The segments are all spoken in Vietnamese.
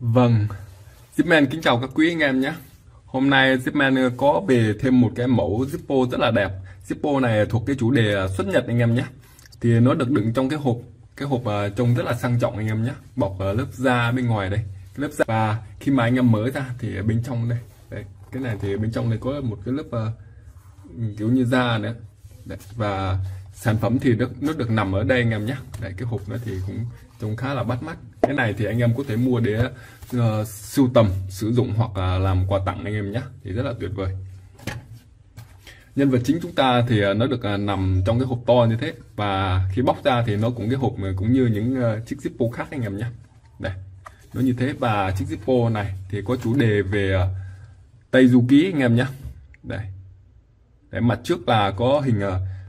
Vâng, Zipman kính chào các quý anh em nhé. Hôm nay Zipman có về thêm một cái mẫu Zippo rất là đẹp. Zippo này thuộc cái chủ đề xuất nhật anh em nhé. Thì nó được đựng trong cái hộp trông rất là sang trọng anh em nhé. Bọc lớp da bên ngoài đây, lớp da, và khi mà anh em mở ra thì bên trong đây, đấy, cái này thì bên trong này có một cái lớp kiểu như da nữa. Đấy, và sản phẩm thì nó được nằm ở đây anh em nhé. Đấy, cái hộp nó thì cũng trông khá là bắt mắt. Cái này thì anh em có thể mua để sưu tầm, sử dụng hoặc là làm quà tặng anh em nhé, thì rất là tuyệt vời. Nhân vật chính chúng ta thì nó được nằm trong cái hộp to như thế, và khi bóc ra thì nó cũng cái hộp cũng như những chiếc Zippo khác anh em nhé. Đây, nó như thế, và chiếc Zippo này thì có chủ đề về Tây Du Ký anh em nhé. Đây, đấy, mặt trước là có hình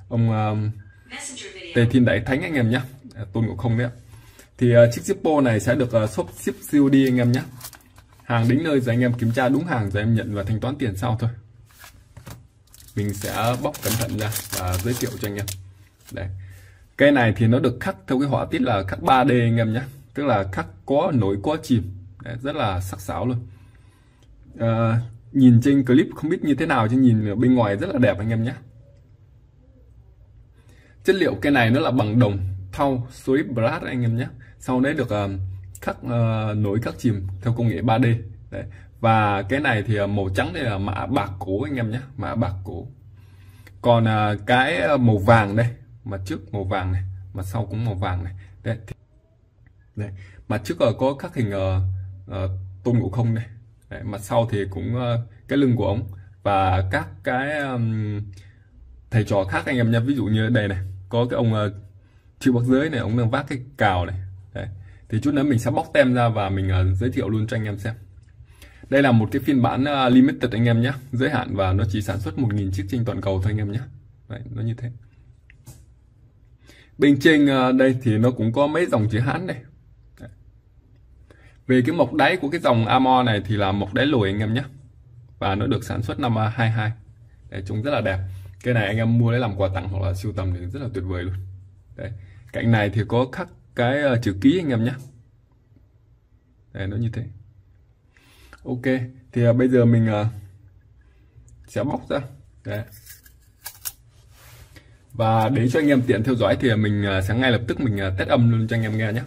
ông Tề Thiên Đại Thánh anh em nhé, Tôn Ngộ Không đấy. Thì chiếc Zippo này sẽ được shop ship COD anh em nhé. Hàng đến nơi rồi anh em kiểm tra đúng hàng rồi em nhận và thanh toán tiền sau thôi. Mình sẽ bóc cẩn thận ra và giới thiệu cho anh em. Đây, cái này thì nó được khắc theo cái họa tiết là khắc 3D anh em nhé, tức là khắc có nổi có chìm. Đấy, rất là sắc sảo luôn. Nhìn trên clip không biết như thế nào, chứ nhìn ở bên ngoài rất là đẹp anh em nhé. Chất liệu cái này nó là bằng đồng thau suối brass anh em nhé. Sau đấy được khắc nối khắc chìm theo công nghệ 3D. Đấy. Và cái này thì màu trắng đây là mạ bạc cổ anh em nhé, mạ bạc cổ. Còn cái màu vàng đây, mặt trước màu vàng này, mặt sau cũng màu vàng này. Đấy. Đấy. Mặt trước có khắc hình Tôn Ngộ Không này. Đấy. Mặt sau thì cũng cái lưng của ông và các cái thầy trò khác anh em nhé. Ví dụ như đây này, có cái ông Trư Bát Giới này, ông đang vác cái cào này. Đấy. Thì chút nữa mình sẽ bóc tem ra và mình giới thiệu luôn cho anh em xem. Đây là một cái phiên bản limited anh em nhé, giới hạn, và nó chỉ sản xuất 1.000 chiếc trên toàn cầu thôi anh em nhé. Đấy, nó như thế. Bên trên đây thì nó cũng có mấy dòng chữ Hán này. Đấy. Về cái mộc đáy của cái dòng Armor này thì là mộc đáy lồi anh em nhé, và nó được sản xuất năm 22. Đấy, trông rất là đẹp. Cái này anh em mua để làm quà tặng hoặc là sưu tầm thì rất là tuyệt vời luôn. Đấy. Cạnh này thì có khắc cái chữ ký anh em nhé. Đấy, nó như thế. Ok, thì bây giờ mình sẽ bóc ra. Đấy. Và để cho anh em tiện theo dõi thì mình sẽ ngay lập tức mình test âm luôn cho anh em nghe nhé.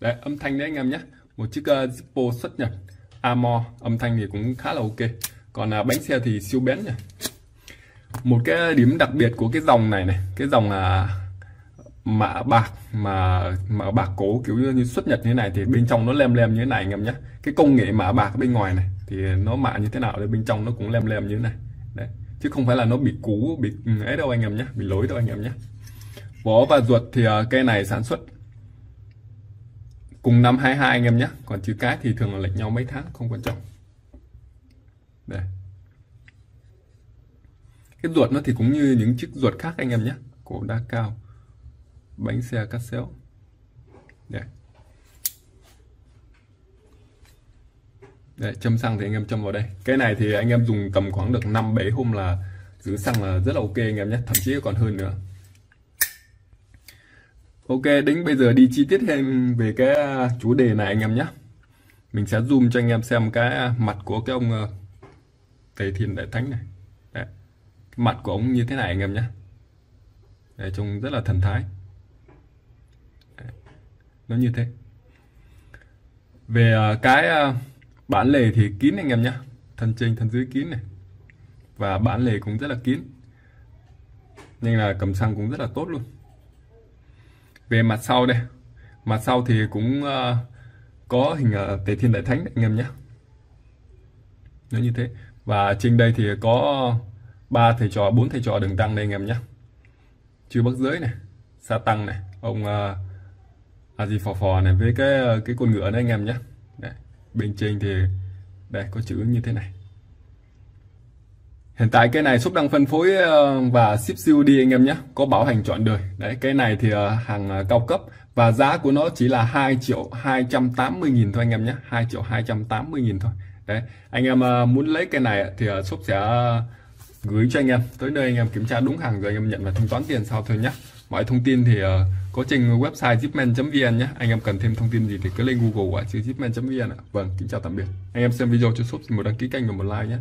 Đấy, âm thanh đấy anh em nhé. Một chiếc Zippo xuất Nhật Armor, âm thanh thì cũng khá là ok. Còn bánh xe thì siêu bén nhỉ. Một cái điểm đặc biệt của cái dòng này này, cái dòng là mạ bạc mà bạc cổ kiểu như xuất Nhật như thế này, thì bên trong nó lem như thế này anh em nhé. Cái công nghệ mạ bạc bên ngoài này thì nó mạ như thế nào thì bên trong nó cũng lem như thế này. Đấy, chứ không phải là nó bị cũ bị ấy đâu anh em nhé, bị lỗi đâu anh em nhé. Vỏ và ruột thì cây này sản xuất cùng năm 22 anh em nhé. Còn chữ cái thì thường là lệch nhau mấy tháng, không quan trọng. Đây, cái ruột nó thì cũng như những chiếc ruột khác anh em nhé. Cổ đa cao, bánh xe cắt xéo. Đây, châm xăng thì anh em châm vào đây. Cái này thì anh em dùng tầm khoảng được 5-7 hôm là giữ xăng là rất là ok anh em nhé, thậm chí còn hơn nữa. Ok, đến bây giờ đi chi tiết thêm về cái chủ đề này anh em nhé. Mình sẽ zoom cho anh em xem cái mặt của cái ông Tề Thiên Đại Thánh này. Đấy, cái mặt của ông như thế này anh em nhé. Đấy, trông rất là thần thái. Đấy, nó như thế. Về cái bản lề thì kín anh em nhé, thân trên thân dưới kín này, và bản lề cũng rất là kín, nên là cầm xăng cũng rất là tốt luôn. Về mặt sau đây, mặt sau thì cũng có hình Tề Thiên Đại Thánh đấy, anh em nhé. Nó như thế. Và trên đây thì có 3 thầy trò, 4 thầy trò Đường Tăng đây anh em nhé. Trư Bát Giới này, Sa Tăng này, ông Phò này, với cái con ngựa đấy anh em nhé. Đấy, bên trên thì đây có chữ như thế này. Hiện tại cái này shop đang phân phối và ship COD anh em nhé, có bảo hành trọn đời. Đấy, cái này thì hàng cao cấp, và giá của nó chỉ là 2.280.000 thôi anh em nhé, 2.280.000 thôi. Đấy, anh em muốn lấy cái này thì shop sẽ gửi cho anh em tới nơi, anh em kiểm tra đúng hàng rồi anh em nhận và thanh toán tiền sau thôi nhé. Mọi thông tin thì có trên website zipman.vn nhé. Anh em cần thêm thông tin gì thì cứ lên Google ạ, chứ zipman.vn ạ. Vâng, kính chào tạm biệt. Anh em xem video cho shop một đăng ký kênh và một like nhé.